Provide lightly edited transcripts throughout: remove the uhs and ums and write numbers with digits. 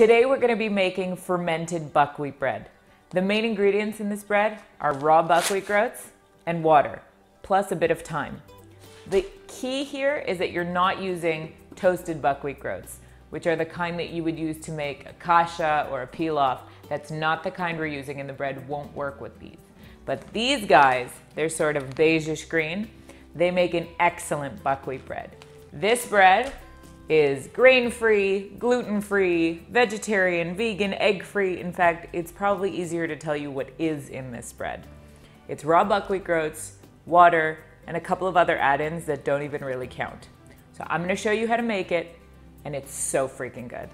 Today we're going to be making fermented buckwheat bread. The main ingredients in this bread are raw buckwheat groats and water, plus a bit of thyme. The key here is that you're not using toasted buckwheat groats, which are the kind that you would use to make a kasha or a pilaf. That's not the kind we're using, and the bread won't work with these. But these guys, they're sort of beigeish green. They make an excellent buckwheat bread. This bread is grain-free, gluten-free, vegetarian, vegan, egg-free. In fact, it's probably easier to tell you what is in this bread. It's raw buckwheat groats, water, and a couple of other add-ins that don't even really count. So I'm gonna show you how to make it, and it's so freaking good.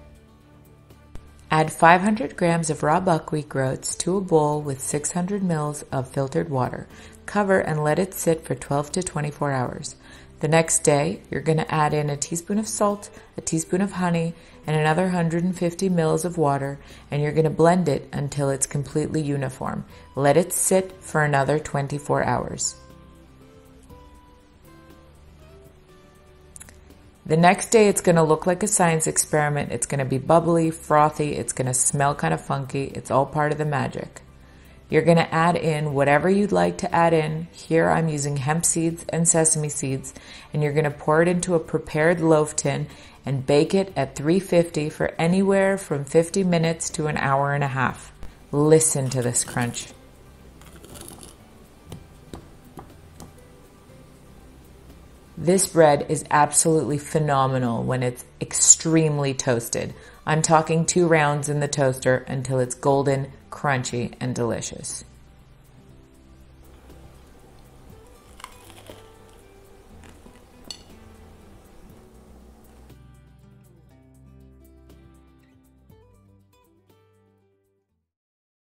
Add 500 grams of raw buckwheat groats to a bowl with 600 mils of filtered water. Cover and let it sit for 12 to 24 hours. The next day, you're going to add in a teaspoon of salt, a teaspoon of honey, and another 150 mils of water, and you're going to blend it until it's completely uniform. Let it sit for another 24 hours. The next day, it's going to look like a science experiment. It's going to be bubbly, frothy. It's going to smell kind of funky. It's all part of the magic. You're going to add in whatever you'd like to add in. Here I'm using hemp seeds and sesame seeds, and you're going to pour it into a prepared loaf tin and bake it at 350 for anywhere from 50 minutes to an hour and a half. Listen to this crunch. This bread is absolutely phenomenal when it's extremely toasted. I'm talking 2 rounds in the toaster until it's golden, crunchy, and delicious.